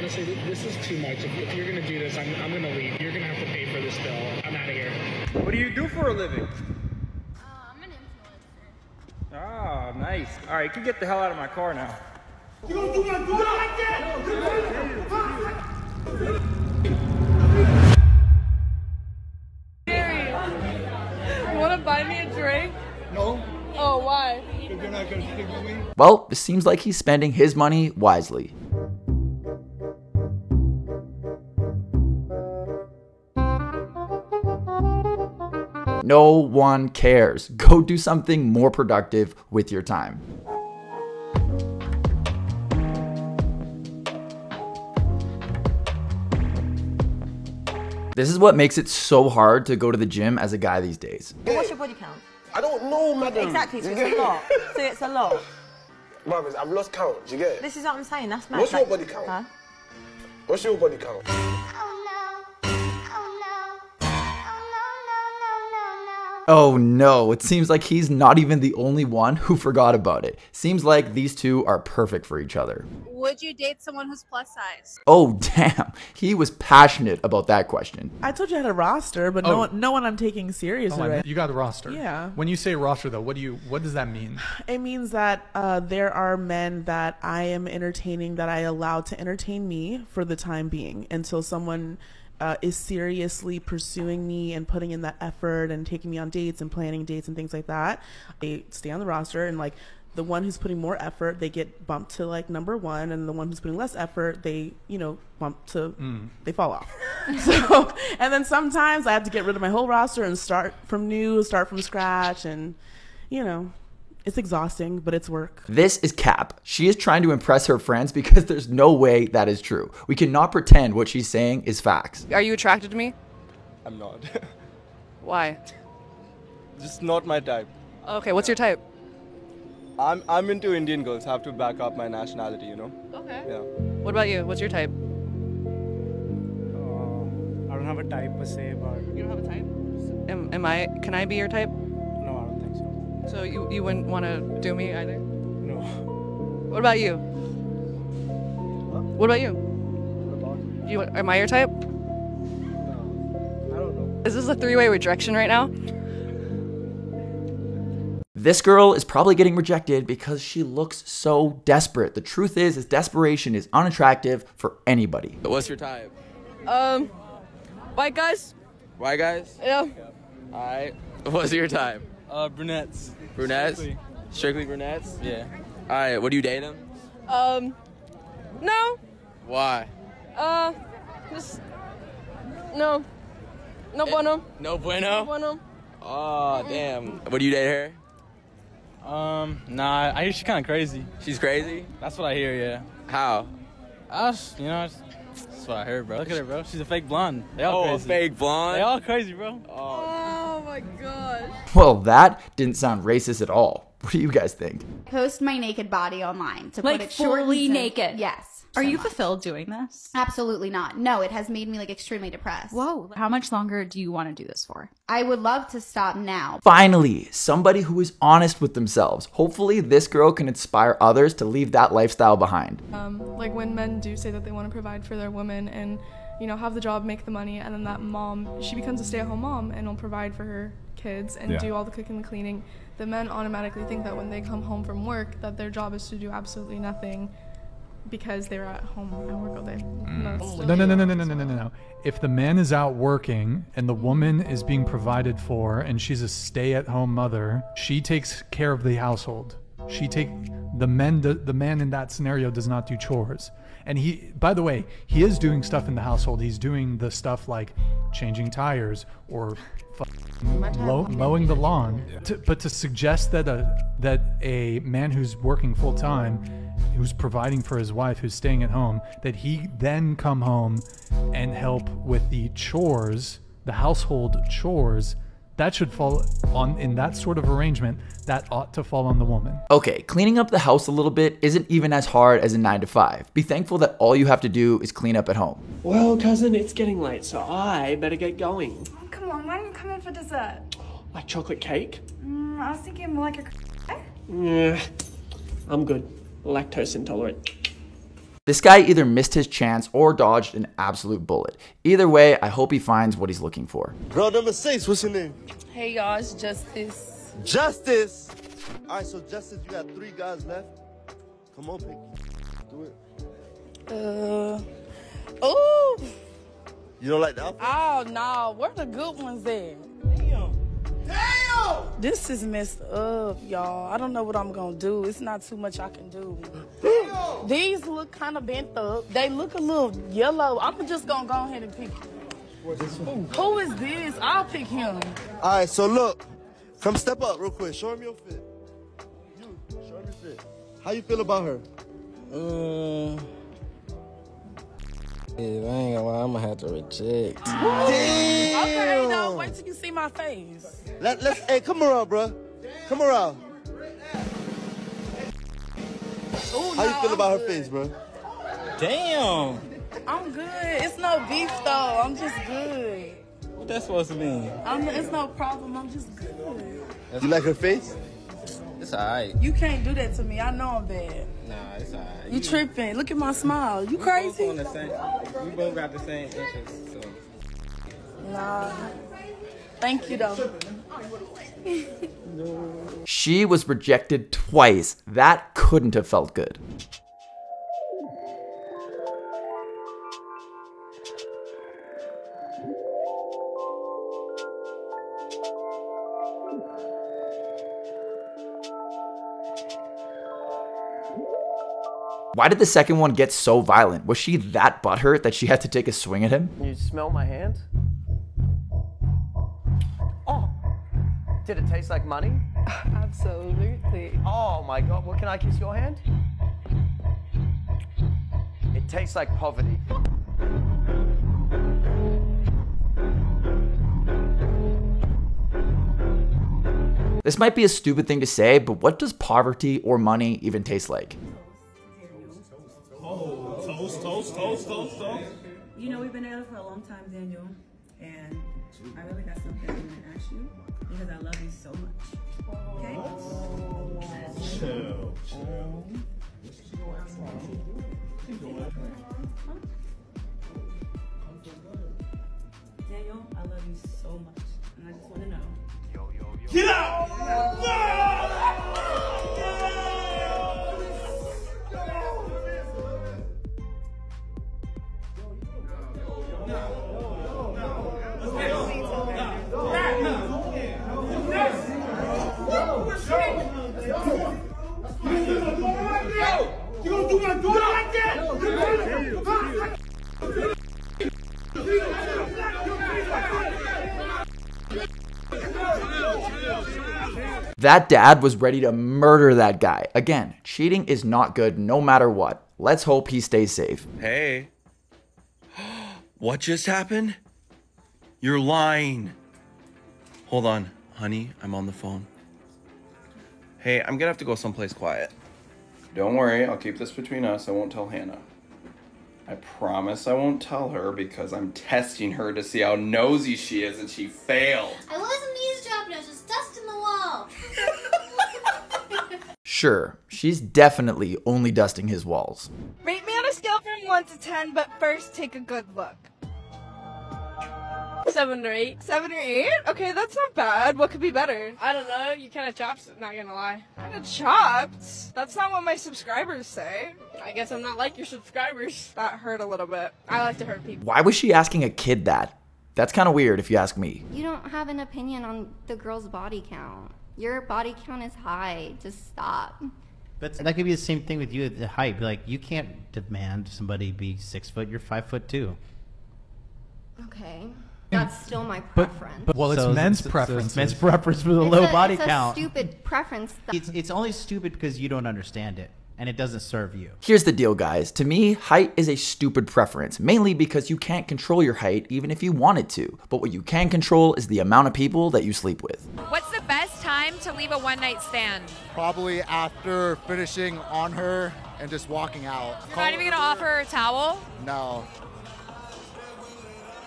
honestly, this is too much. If you're going to do this, I'm going to leave. You're going to have to pay for this bill. I'm out of here. What do you do for a living? I'm an influencer. Ah, nice. All right, you can get the hell out of my car now. You don't do that, like that? Gary, want to buy me a drink? No. Oh, why? Because you're not going to stick with me. Well, it seems like he's spending his money wisely. No one cares. Go do something more productive with your time. This is what makes it so hard to go to the gym as a guy these days. What's your body count? I don't know, madam. Exactly, so it's a lot. So it's a lot. Brothers, I've lost count, do you get it? This is what I'm saying, that's mad. What's your body count? Huh? What's your body count? Oh no, it seems like he's not even the only one who forgot about it. Seems like these two are perfect for each other. Would you date someone who's plus size? Oh damn, he was passionate about that question. I told you I had a roster, but no one I'm taking seriously. Oh, right? You got a roster. Yeah. When you say roster though, what does that mean? It means that there are men that I am entertaining, that I allow to entertain me for the time being until someone is seriously pursuing me and putting in that effort and taking me on dates and planning dates and things like that. They stay on the roster, and like the one who's putting more effort, they get bumped to like number 1, and the one who's putting less effort, they, you know, bump to, they fall off. So, and then sometimes I have to get rid of my whole roster and start from scratch, and you know, it's exhausting, but it's work. This is Cap. She is trying to impress her friends because there's no way that is true. We cannot pretend what she's saying is facts. Are you attracted to me? I'm not. Why? Just not my type. Okay, what's your type? I'm into Indian girls. I have to back up my nationality, you know? Okay. Yeah. What about you? What's your type? I don't have a type per se, but... You don't have a type? Can I be your type? So you wouldn't want to do me either? No. What about you? Huh? What about you? What about you? Am I your type? No. I don't know. Is this a three-way rejection right now? This girl is probably getting rejected because she looks so desperate. The truth is desperation is unattractive for anybody. But what's your type? White guys. White guys? Yeah. All right. What's your type? Brunettes. Brunettes? Strictly brunettes? Yeah. Alright, would you date them? No. Why? Just... No. No bueno. No bueno? No bueno. Oh, damn. Would you date her? Nah, I hear she's kind of crazy. She's crazy? That's what I hear, yeah. How? You know, that's what I heard, bro. Look at her, bro. She's a fake blonde. They all crazy. Oh, a fake blonde? They all crazy, bro. Oh my gosh. Well, that didn't sound racist at all. What do you guys think? Post my naked body online. To like fully naked? Yes. Are you fulfilled doing this? Absolutely not. No, it has made me like extremely depressed. Whoa. How much longer do you want to do this for? I would love to stop now. Finally, somebody who is honest with themselves. Hopefully this girl can inspire others to leave that lifestyle behind. Like when men do say that they want to provide for their women and, you know, have the job, make the money, and then that mom, she becomes a stay-at-home mom and will provide for her kids and do all the cooking and cleaning. The men automatically think that when they come home from work that their job is to do absolutely nothing because they were at home and work all day. No. If the man is out working and the woman is being provided for and she's a stay-at-home mother, she takes care of the household. She the man in that scenario does not do chores. And he, by the way, he is doing stuff in the household. He's doing the stuff like changing tires or mowing the lawn. Yeah. But to suggest that a man who's working full time, who's providing for his wife, who's staying at home, that he then come home and help with the chores, the household chores, that should fall on, in that sort of arrangement, that ought to fall on the woman. Okay, cleaning up the house a little bit isn't even as hard as a 9-to-5. Be thankful that all you have to do is clean up at home. Well, cousin, it's getting late, so I better get going. Oh, come on, why don't you come in for dessert? Like chocolate cake? I was thinking more like a... Yeah, I'm good. Lactose intolerant. This guy either missed his chance or dodged an absolute bullet. Either way, I hope he finds what he's looking for. Bro, number 6, what's your name? Hey y'all, it's Justice. Justice? All right, so Justice, you got 3 guys left. Come on, pick. Do it. Ooh. You don't like the outfit? Oh, no. Where the good ones at? Damn. Damn! This is messed up, y'all. I don't know what I'm going to do. It's not too much I can do. Damn. These look kind of bent up. They look a little yellow. I'm just going to go ahead and pick. Who is this? I'll pick him. All right, so look. Come step up real quick. Show him your fit. You, show him your fit. How you feel about her? I ain't gonna lie, I'm gonna have to reject. Damn. Okay, no, wait till you see my face. Let's, hey, come around, bro. Come around. Ooh, how you feel about her face, bro? Damn. I'm good. It's no beef though. I'm just good. What that supposed to mean? It's no problem. I'm just good. You like her face? It's alright. You can't do that to me. I know I'm bad. Nah, it's alright. You tripping. Look at my smile. You crazy? We both got the same interests, so. Nah. Thank you, though. She was rejected twice. That couldn't have felt good. Why did the second one get so violent? Was she that butthurt that she had to take a swing at him? You smell my hand? Oh! Did it taste like money? Absolutely. Oh my God, well, can I kiss your hand? It tastes like poverty. This might be a stupid thing to say, but what does poverty or money even taste like? Toast. You know, we've been together for a long time, Daniel, and I really got something I'm gonna ask you because I love you so much. Okay? Chill. Daniel, I love you so much, and I just want to know. Yo. Get out! That dad was ready to murder that guy. Again, cheating is not good no matter what. Let's hope he stays safe. Hey. What just happened? You're lying. Hold on, honey, I'm on the phone. Hey, I'm gonna have to go someplace quiet. Don't worry, I'll keep this between us. I won't tell Hannah. I promise I won't tell her because I'm testing her to see how nosy she is, and she failed. I wasn't eavesdropping, I was just dusting the wall. Sure, she's definitely only dusting his walls. Rate me on a scale from 1 to 10, but first take a good look. 7 or 8. 7 or 8? Okay, that's not bad. What could be better? I don't know. You kind of chopped, not gonna lie. Kind of chopped? That's not what my subscribers say. I guess I'm not like your subscribers. That hurt a little bit. I like to hurt people. Why was she asking a kid that? That's kind of weird if you ask me. You don't have an opinion on the girl's body count. Your body count is high. Just stop. But that could be the same thing with you at the height. Like, you can't demand somebody be 6 foot. You're 5'2". Okay. That's still my preference. Well, it's men's preference. Men's preference with a low body count. It's a stupid preference. It's only stupid because you don't understand it, and it doesn't serve you. Here's the deal, guys. To me, height is a stupid preference, mainly because you can't control your height even if you wanted to. But what you can control is the amount of people that you sleep with. What's the best time to leave a one-night stand? Probably after finishing on her and just walking out. You're not even going to offer her a towel? No.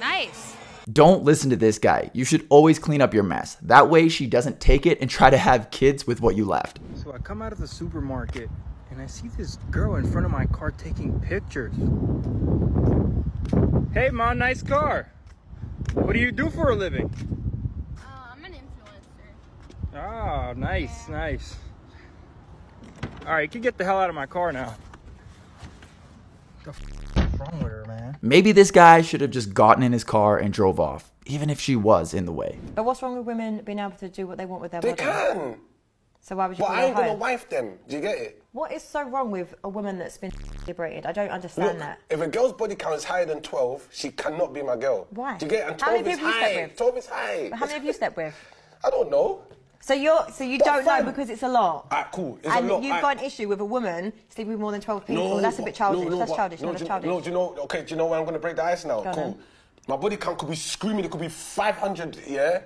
Nice. Don't listen to this guy. You should always clean up your mess. That way she doesn't take it and try to have kids with what you left. So I come out of the supermarket and I see this girl in front of my car taking pictures. Hey, mom, nice car. What do you do for a living? I'm an influencer. Oh, nice, nice. All right, you can get the hell out of my car now. What the f*** is wrong with her, man? Maybe this guy should have just gotten in his car and drove off, even if she was in the way. But what's wrong with women being able to do what they want with their body? They can! So why would you But I ain't gonna wife them. Do you get it? What is so wrong with a woman that's been liberated? I don't understand that. If a girl's body count is higher than 12, she cannot be my girl. Why? Do you get it? And 12 is high. 12 is high. But how many have you slept with? I don't know. So you don't know because it's a lot. Alright, cool. It's a lot. And you've got an issue with a woman sleeping with more than 12 people. No, that's a bit childish. No, that's childish. No, do you know? Okay, do you know where I'm going to break the ice now? Cool. My body count could be screaming. It could be 500. Yeah,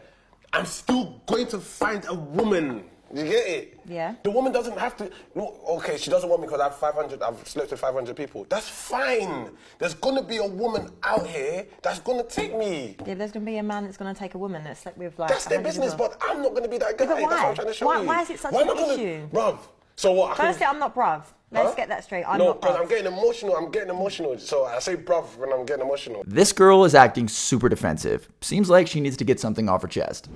I'm still going to find a woman. Do you get it? Yeah. The woman doesn't have to. No, okay, she doesn't want me because I have 500. I've slept with 500 people. That's fine. There's gonna be a woman out here that's gonna take me. Yeah, there's gonna be a man that's gonna take a woman that slept with like. That's their business, people. But I'm not gonna be that guy. Yeah, but why? That's what I'm trying to show you. Why is it such an issue, bruv? So what? Firstly, I'm not bruv. Let's get that straight. No, because I'm getting emotional. So I say bruv when I'm getting emotional. This girl is acting super defensive. Seems like she needs to get something off her chest.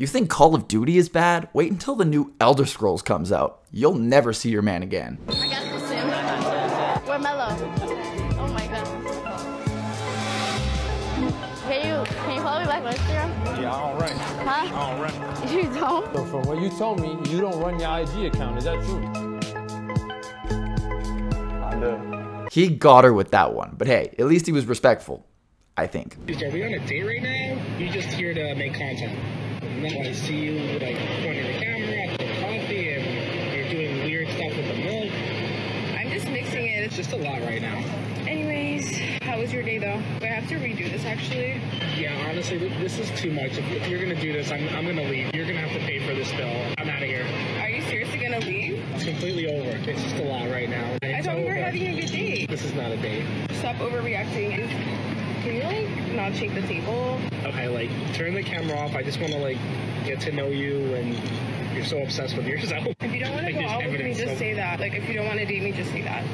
You think Call of Duty is bad? Wait until the new Elder Scrolls comes out. You'll never see your man again. I got the sim. We're mellow. Oh my god. Can you follow me back on Instagram? Yeah, I don't run. Huh? I don't run. You don't? So from what you told me, you don't run your IG account. Is that true? I do. He got her with that one, but hey, at least he was respectful, I think. Are we on a date right now? You're just here to make content. And then I see you like pointing the camera at the coffee and you're doing weird stuff with the milk. I'm just mixing it. It's just a lot right now. Anyways, how was your day though? Do I have to redo this actually? Yeah, honestly, this is too much. If you're going to do this, I'm going to leave. You're going to have to pay for this bill. I'm out of here. Are you seriously going to leave? It's completely over. It's just a lot right now. I thought we were having a good date. This is not a date. Stop overreacting. Can you like not shake the table? Okay, like turn the camera off. I just want to like get to know you, and you're so obsessed with yourself. If you don't want to go out with me, just say that. Like if you don't want to date me, just say that.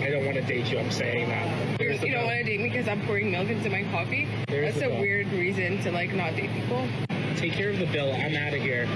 I don't want to date you. I'm saying that. If you don't want to date me because I'm pouring milk into my coffee, that's a weird reason to like not date people. Take care of the bill. I'm out of here.